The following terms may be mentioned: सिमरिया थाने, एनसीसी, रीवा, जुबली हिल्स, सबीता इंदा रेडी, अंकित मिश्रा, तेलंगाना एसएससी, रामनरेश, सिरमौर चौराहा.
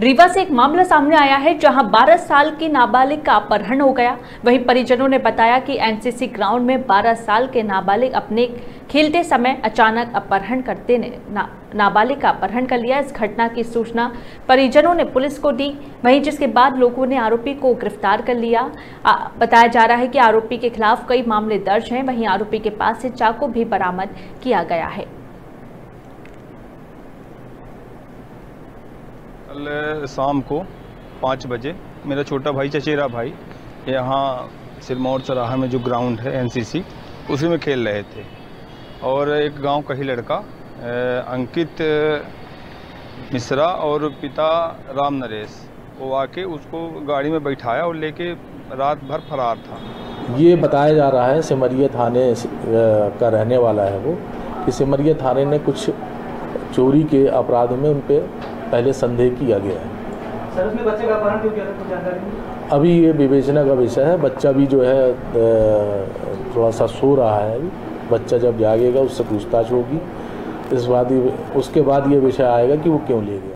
रीवा से एक मामला सामने आया है जहां 12 साल की नाबालिग का अपहरण हो गया। वहीं परिजनों ने बताया कि एनसीसी ग्राउंड में 12 साल के नाबालिग अपने खेलते समय अचानक अपहरण करते ने नाबालिग का अपहरण कर लिया। इस घटना की सूचना परिजनों ने पुलिस को दी, वहीं जिसके बाद लोगों ने आरोपी को गिरफ्तार कर लिया। बताया जा रहा है कि आरोपी के खिलाफ कई मामले दर्ज हैं। वहीं आरोपी के पास से चाकू भी बरामद किया गया है। कल शाम को 5 बजे मेरा छोटा भाई, चचेरा भाई, यहाँ सिरमौर चौराहा में जो ग्राउंड है एनसीसी, उसी में खेल रहे थे और एक गांव का ही लड़का अंकित मिश्रा और पिता रामनरेश, वो आके उसको गाड़ी में बैठाया और लेके रात भर फरार था। ये बताया जा रहा है सिमरिया थाने का रहने वाला है वो, कि सिमरिया थाने ने कुछ चोरी के अपराध में उन पे पहले संदेह किया गया है। सर, उसमें बच्चे का अपहरण क्यों किया था, कुछ जानकारी? अभी ये विवेचना का विषय है। बच्चा भी जो है थोड़ा सा सो रहा है। बच्चा जब जागेगा उससे पूछताछ होगी, उसके बाद ये विषय आएगा कि वो क्यों ले गया।